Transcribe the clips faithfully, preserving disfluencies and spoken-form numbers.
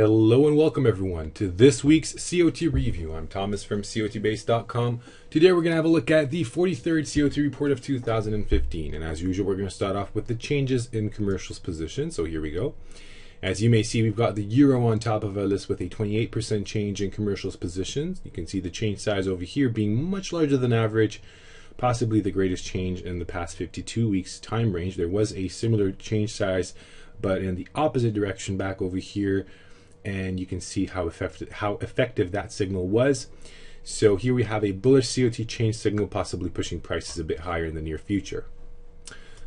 Hello and welcome everyone to this week's C O T review. I'm Thomas from C O T base dot com. Today we're going to have a look at the forty-third C O T report of two thousand fifteen. And as usual, we're going to start off with the changes in commercials position. So here we go. As you may see, we've got the Euro on top of our list with a twenty-eight percent change in commercials positions. You can see the change size over here being much larger than average, possibly the greatest change in the past fifty-two weeks time range. There was a similar change size, but in the opposite direction back over here. And you can see how effective how effective that signal was. So here we have a bullish C O T change signal, possibly pushing prices a bit higher in the near future.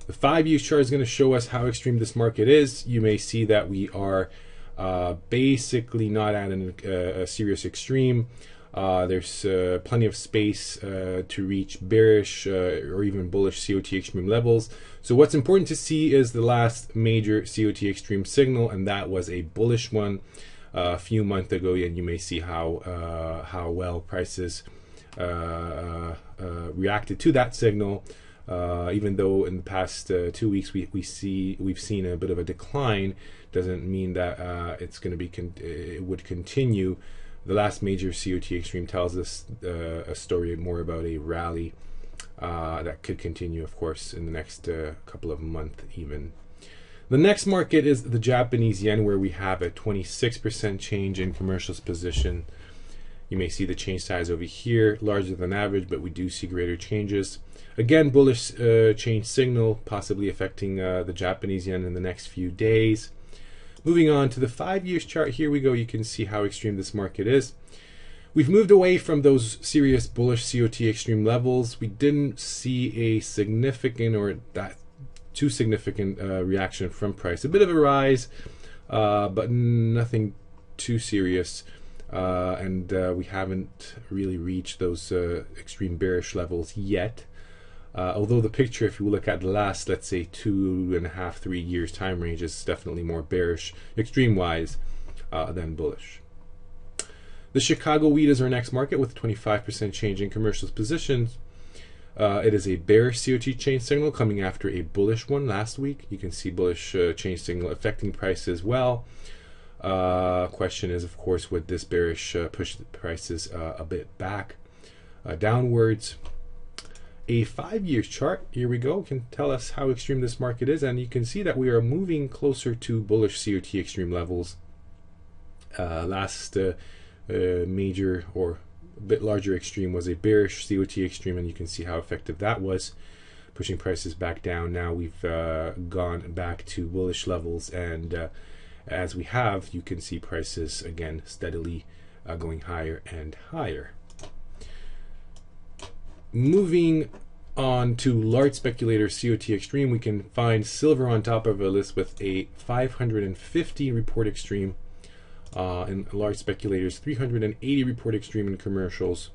The five-year chart is going to show us how extreme this market is. You may see that we are uh, basically not at an, uh, a serious extreme. Uh, there's uh, plenty of space uh, to reach bearish uh, or even bullish C O T extreme levels. So what's important to see is the last major C O T extreme signal, and that was a bullish one uh, a few months ago. And you may see how uh, how well prices uh, uh, reacted to that signal. Uh, even though in the past uh, two weeks we we see we've seen a bit of a decline, doesn't mean that uh, it's going to be con it would continue. The last major C O T extreme tells us uh, a story more about a rally uh, that could continue, of course, in the next uh, couple of months even. The next market is the Japanese yen, where we have a twenty-six percent change in commercials position. You may see the change size over here, larger than average, but we do see greater changes. Again, bullish uh, change signal, possibly affecting uh, the Japanese yen in the next few days. Moving on to the five years chart, here we go. You can see how extreme this market is. We've moved away from those serious bullish C O T extreme levels. We didn't see a significant or that too significant uh, reaction from price. A bit of a rise, uh, but nothing too serious. Uh, and uh, we haven't really reached those uh, extreme bearish levels yet. Uh, although the picture, if you look at the last, let's say, two and a half, three years time range, is definitely more bearish, extreme-wise, uh, than bullish. The Chicago wheat is our next market with twenty-five percent change in commercials positions. Uh, it is a bearish C O T change signal coming after a bullish one last week. You can see bullish uh, change signal affecting price as well. Uh, question is, of course, would this bearish uh, push the prices uh, a bit back uh, downwards? A five-year chart, here we go, can tell us how extreme this market is, and you can see that we are moving closer to bullish C O T extreme levels. Uh, last uh, uh, major or a bit larger extreme was a bearish C O T extreme, and you can see how effective that was, pushing prices back down. Now we've uh, gone back to bullish levels, and uh, as we have, you can see prices again steadily uh, going higher and higher. Moving on to large speculator C O T extreme, we can find silver on top of a list with a five hundred fifty report extreme, uh, and large speculators three hundred eighty report extreme in commercials.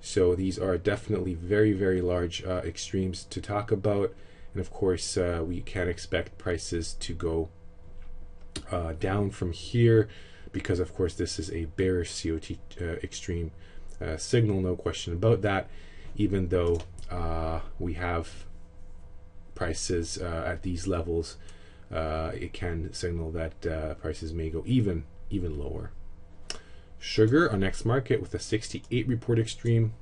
So these are definitely very, very large uh, extremes to talk about, and of course uh, we can expect prices to go uh, down from here because, of course, this is a bearish C O T uh, extreme uh, signal, no question about that. Even though uh, we have prices uh, at these levels, uh, it can signal that uh, prices may go even even lower. Sugar, our next market, with a sixty-eight report extreme,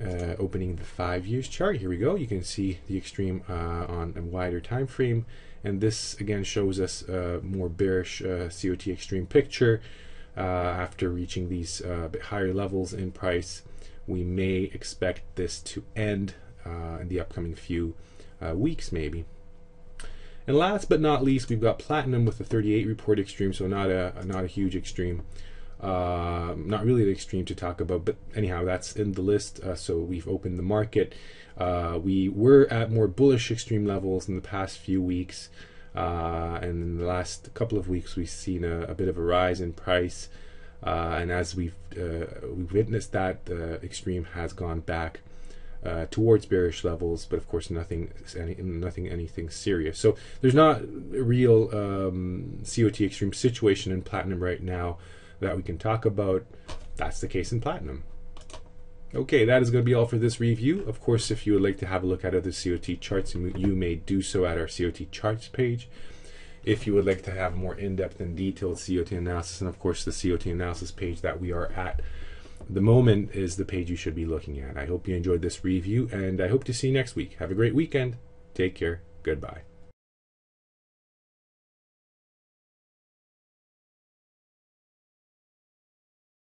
uh, opening the five years chart. Here we go. You can see the extreme uh, on a wider time frame, and this again shows us a more bearish uh, C O T extreme picture. Uh, after reaching these uh, bit higher levels in price, we may expect this to end uh, in the upcoming few uh, weeks maybe. And last but not least, we've got Platinum with a thirty-eight report extreme, so not a not a huge extreme, uh, not really an extreme to talk about, but anyhow, that's in the list. Uh, so we've opened the market. Uh, we were at more bullish extreme levels in the past few weeks, uh, and in the last couple of weeks we've seen a, a bit of a rise in price. Uh, and as we've uh, we've witnessed that, the uh, extreme has gone back uh, towards bearish levels, but of course nothing, any, nothing, anything serious. So there's not a real um, C O T extreme situation in Platinum right now that we can talk about. That's the case in Platinum. Okay, that is going to be all for this review. Of course, if you would like to have a look at other C O T charts, you may do so at our C O T charts page. if you would like to have more in-depth and detailed C O T analysis. And of course, the C O T analysis page that we are at the moment is the page you should be looking at. I hope you enjoyed this review, and I hope to see you next week. Have a great weekend. Take care. Goodbye.